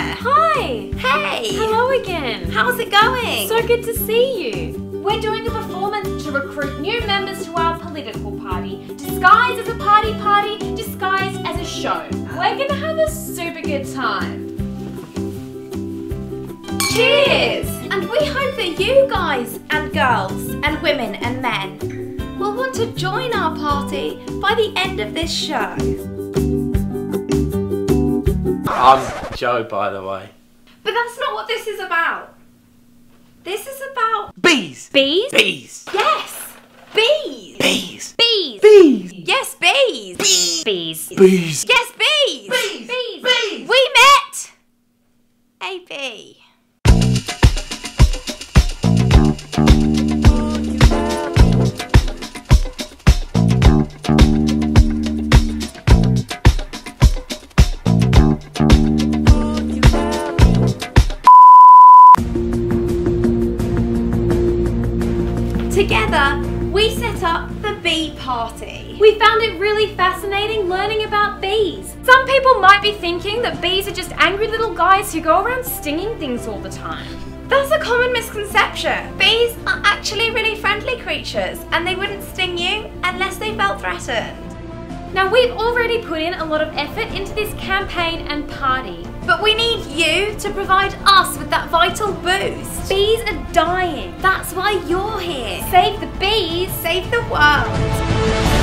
there! Hi! Hey! Hello again! How's it going? So good to see you! We're doing a performance to recruit new members to our political party, disguised as a party, disguised as a show. We're gonna have a super good time! Cheers! And we hope that you guys and girls and women and men will want to join our party by the end of this show. I'm Joe, by the way. But that's not what this is about. This is about... Bees! Bees? Bees! Yes! Bees! Bees! Bees! Bees! Yes, bees! Bees! Bees! Bees! Yes, bees! Bees! Bees! Bees! We met... a bee. Together, we set up the Bee Party. We found it really fascinating learning about bees. Some people might be thinking that bees are just angry little guys who go around stinging things all the time. That's a common misconception. Bees are actually really friendly creatures and they wouldn't sting you unless they felt threatened. Now we've already put in a lot of effort into this campaign and party, but we need you to provide us with that vital boost. Bees are dying. That's why you're here. Save the bees, save the world.